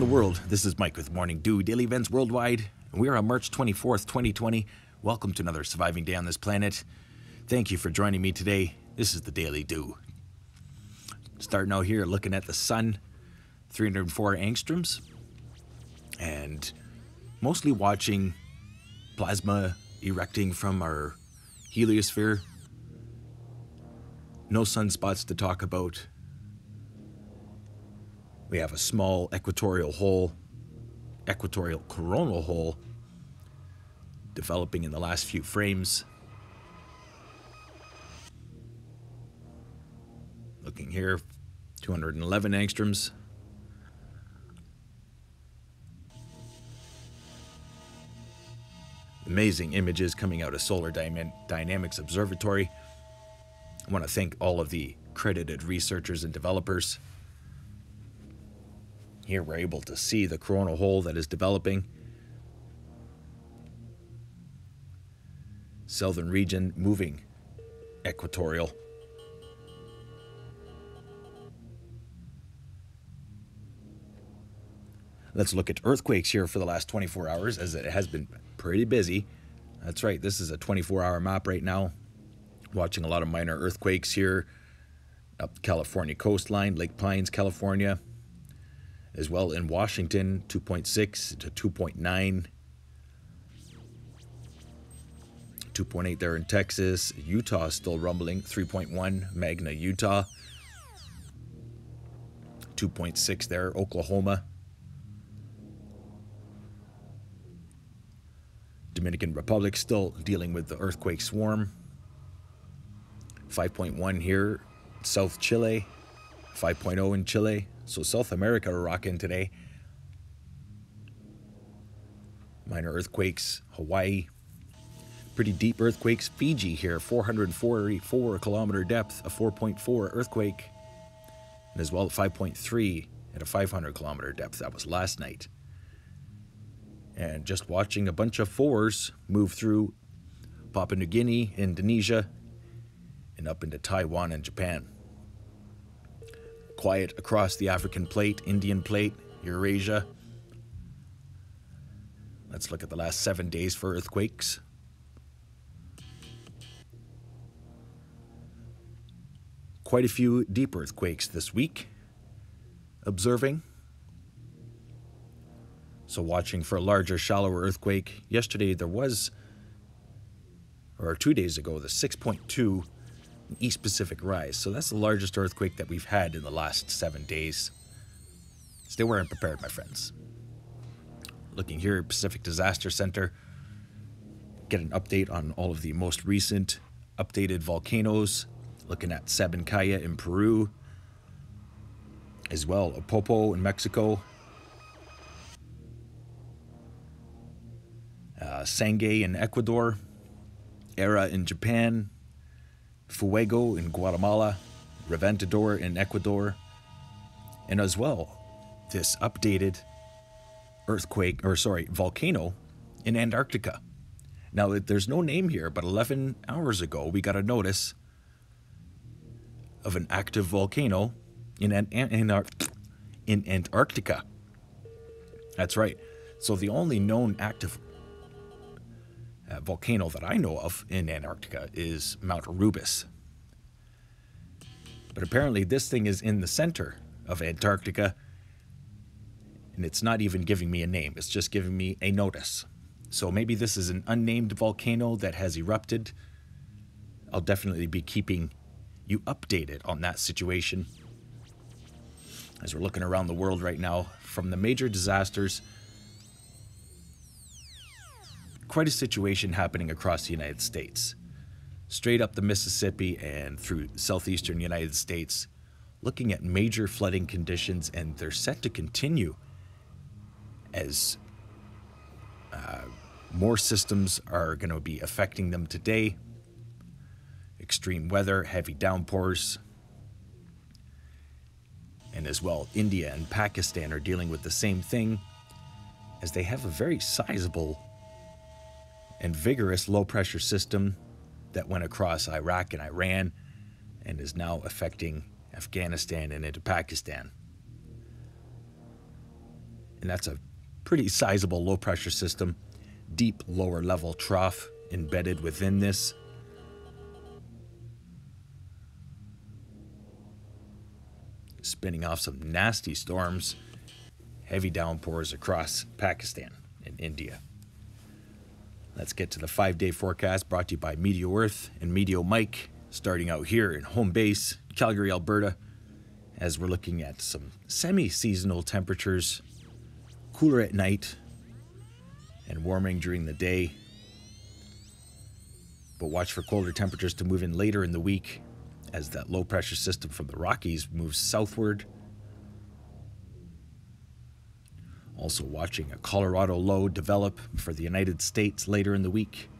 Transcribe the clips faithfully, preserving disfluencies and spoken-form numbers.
around the world. This is Mike with Morning Dew Daily Events Worldwide. We are on March twenty-fourth, twenty twenty. Welcome to another surviving day on this planet. Thank you for joining me today. This is the Daily Dew. Starting out here, looking at the sun, three hundred four angstroms, and mostly watching plasma erecting from our heliosphere. No sunspots to talk about. We have a small equatorial hole, equatorial coronal hole, developing in the last few frames. Looking here, two hundred eleven angstroms. Amazing images coming out of Solar Dynamics Observatory. I want to thank all of the credited researchers and developers. Here we're able to see the coronal hole that is developing. Southern region moving equatorial. Let's look at earthquakes here for the last twenty-four hours, as it has been pretty busy. That's right, this is a twenty-four hour map right now. Watching a lot of minor earthquakes here up the California coastline, Lake Pines, California. As well in Washington, two point six to two point nine. two point eight there in Texas. Utah still rumbling, three point one, Magna, Utah. two point six there, Oklahoma. Dominican Republic still dealing with the earthquake swarm. five point one here, South Chile. five point oh in Chile. So South America rocking today. Minor earthquakes, Hawaii. Pretty deep earthquakes, Fiji here, four hundred forty-four kilometer depth, a four point four earthquake. And as well, five point three at a five hundred kilometer depth. That was last night. And just watching a bunch of fours move through Papua New Guinea, Indonesia, and up into Taiwan and Japan. Quiet across the African plate, Indian plate, Eurasia. Let's look at the last seven days for earthquakes. Quite a few deep earthquakes this week, observing. So watching for a larger, shallower earthquake. Yesterday there was, or two days ago, the six point two East Pacific rise. So that's the largest earthquake that we've had in the last seven days. Stay aware and prepared, my friends. Looking here at Pacific Disaster Center, get an update on all of the most recent updated volcanoes. Looking at Sabancaya in Peru, as well a Popo in Mexico, uh, Sangay in Ecuador, E R A in Japan, Fuego in Guatemala, Reventador in Ecuador, and as well this updated earthquake, or sorry, volcano in Antarctica. Now there's no name here, but eleven hours ago we got a notice of an active volcano in, an, in, our, in Antarctica. That's right. So the only known active Uh, volcano that I know of in Antarctica is Mount Rubis. But apparently this thing is in the center of Antarctica, and it's not even giving me a name, it's just giving me a notice. So maybe this is an unnamed volcano that has erupted. I'll definitely be keeping you updated on that situation. As we're looking around the world right now, from the major disasters, quite a situation happening across the United States. Straight up the Mississippi and through southeastern United States, looking at major flooding conditions, and they're set to continue as uh, more systems are going to be affecting them today. Extreme weather, heavy downpours, and as well India and Pakistan are dealing with the same thing, as they have a very sizable and vigorous low-pressure system that went across Iraq and Iran and is now affecting Afghanistan and into Pakistan. and that's a pretty sizable low pressure system, deep lower level trough embedded within this. Spinning off some nasty storms, heavy downpours across Pakistan and India. Let's get to the five-day forecast brought to you by MeteoEarth and Meteo Mike, starting out here in home base, Calgary, Alberta, as we're looking at some semi-seasonal temperatures, cooler at night and warming during the day. But watch for colder temperatures to move in later in the week as that low-pressure system from the Rockies moves southward. Also watching a Colorado low develop for the United States later in the week.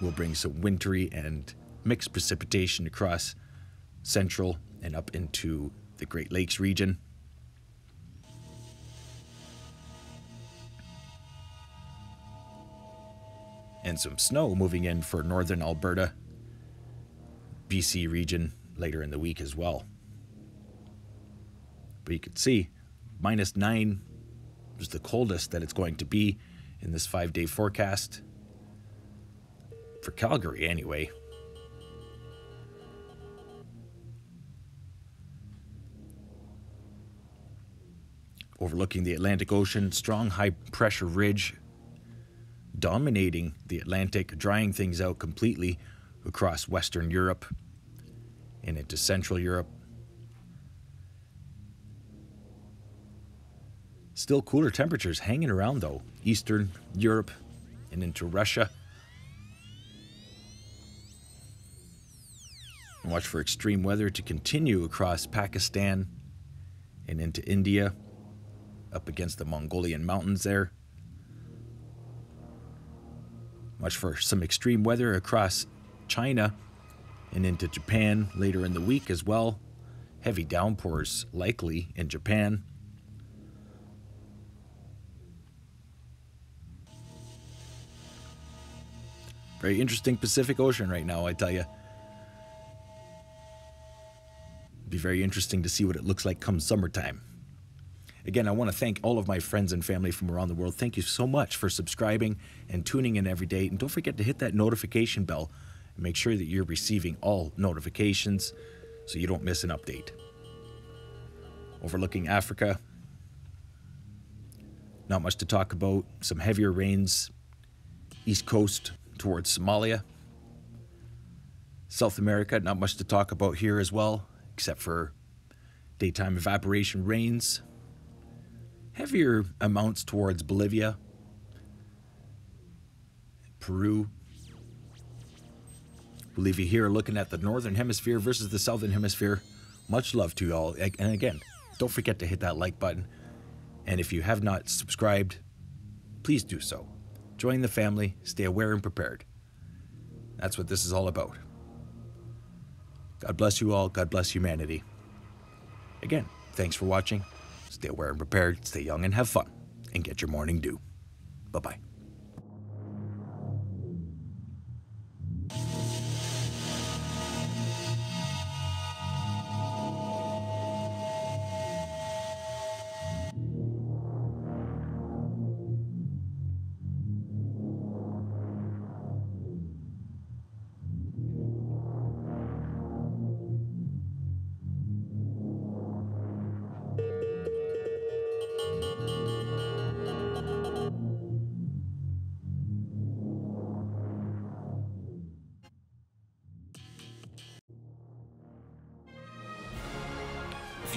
We'll bring some wintry and mixed precipitation across central and up into the Great Lakes region. And some snow moving in for northern Alberta, B C region later in the week as well. But you can see minus nine is the coldest that it's going to be in this five-day forecast. For Calgary, anyway. Overlooking the Atlantic Ocean, strong high-pressure ridge dominating the Atlantic, drying things out completely across Western Europe and into Central Europe. Still cooler temperatures hanging around, though, Eastern Europe and into Russia. And watch for extreme weather to continue across Pakistan and into India, up against the Mongolian mountains there. Watch for some extreme weather across China and into Japan later in the week as well. Heavy downpours likely in Japan. Very interesting Pacific Ocean right now, I tell you. Be very interesting to see what it looks like come summertime. Again, I want to thank all of my friends and family from around the world. Thank you so much for subscribing and tuning in every day. And don't forget to hit that notification bell and make sure that you're receiving all notifications so you don't miss an update. Overlooking Africa, not much to talk about. Some heavier rains, east coast towards Somalia. South America, not much to talk about here as well, except for daytime evaporation rains. Heavier amounts towards Bolivia, Peru. We'll leave you here looking at the Northern Hemisphere versus the Southern Hemisphere. Much love to you all. And again, don't forget to hit that like button. And if you have not subscribed, please do so. Join the family, stay aware and prepared. That's what this is all about. God bless you all. God bless humanity. Again, thanks for watching. Stay aware and prepared, stay young and have fun, and get your morning dew. Bye-bye. If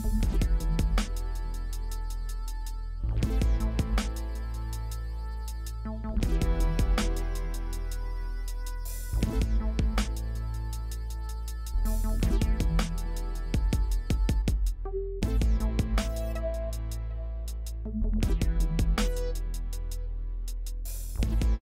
Thank you.